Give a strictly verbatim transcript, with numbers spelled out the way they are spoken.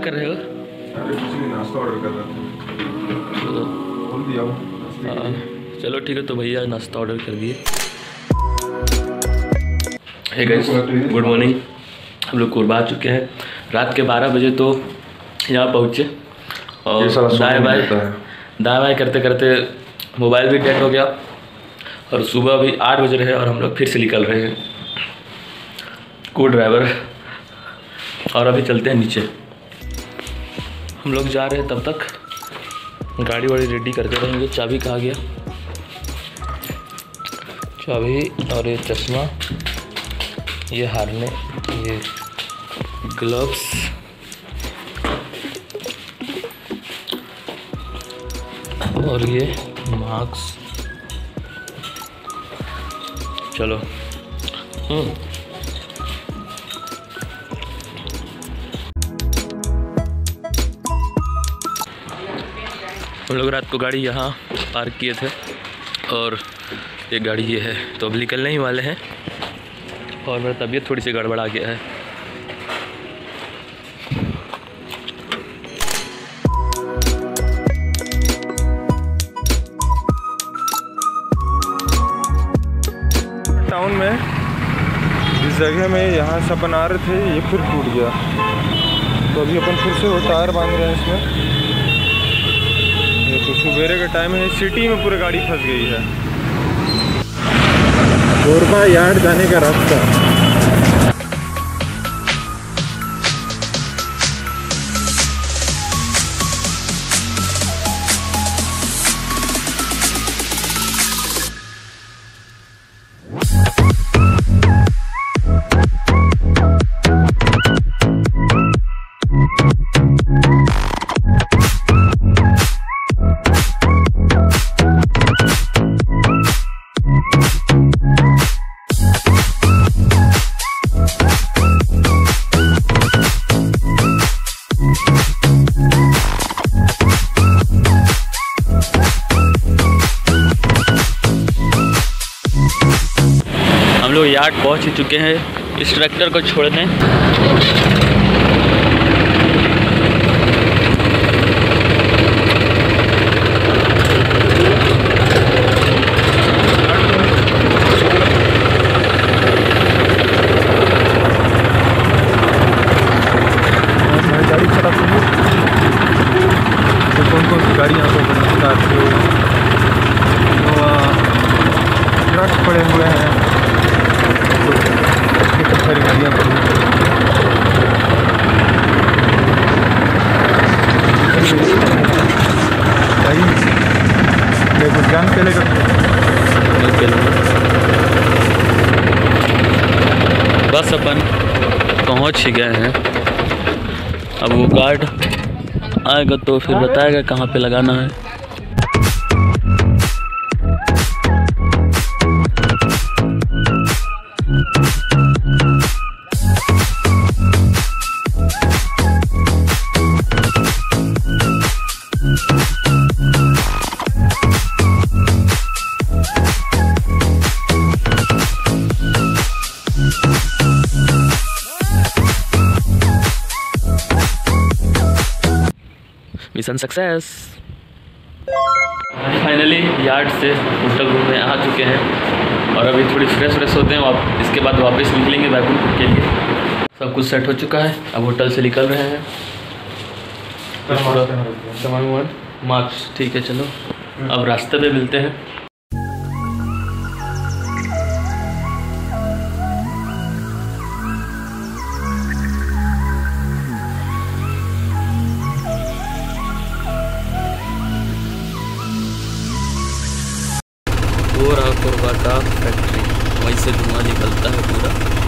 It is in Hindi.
क्या कर रहे हो? नाश्ता ऑर्डर कर रहा था। चलो ठीक है, तो भैया नाश्ता ऑर्डर कर दिए। Hey guys, good morning. हम लोग कोरबा आ चुके हैं। रात के बारह बजे तो यहाँ पहुँचे और दाएँ बाएँ दाएँ बाएँ करते करते मोबाइल भी डेड हो गया और सुबह भी आठ बज रहे हैं और हम लोग फिर से निकल रहे हैं। को ड्राइवर और अभी चलते हैं नीचे। हम लोग जा रहे हैं, तब तक गाड़ी वाड़ी रेडी करते रहेंगे। चाबी कहाँ गया? चाबी और ये चश्मा, ये हारने, ये ग्लव्स, और ये मास्क। चलो हम्म हम लोग रात को गाड़ी यहाँ पार्क किए थे और एक गाड़ी ये है, तो अब निकलने ही वाले हैं। और मेरी तबीयत थोड़ी सी गड़बड़ा गया है। टाउन में इस जगह में यहाँ सब बना रहे थे, ये फिर टूट गया, तो अभी अपन फिर से वो टायर बांध रहे हैं इसमें। तो सुबेरे का टाइम है, सिटी में पूरी गाड़ी फंस गई है। कोरबा यार्ड जाने का रास्ता। हम लोग यार्ड पहुंच ही चुके हैं। इस ट्रैक्टर को छोड़ दें। कौन कौन सी गाड़ी यहाँ पर ट्रक पड़े हुए हैं, बस अपन पहुंच ही गए हैं। अब वो गार्ड आएगा तो फिर बताएगा कहाँ पे लगाना है। Mission success. फाइनली यार्ड से होटल रूम में आ चुके हैं और अभी थोड़ी फ्रेश व्रेश होते हैं और इसके बाद वापस निकलेंगे बैकुंठपुर के लिए। सब कुछ सेट हो चुका है, अब होटल से निकल रहे हैं। सामान मार्क्स ठीक है, चलो अब रास्ते पे मिलते हैं। कोरबा का फैक्ट्री, वहीं से धुआं निकलता है पूरा।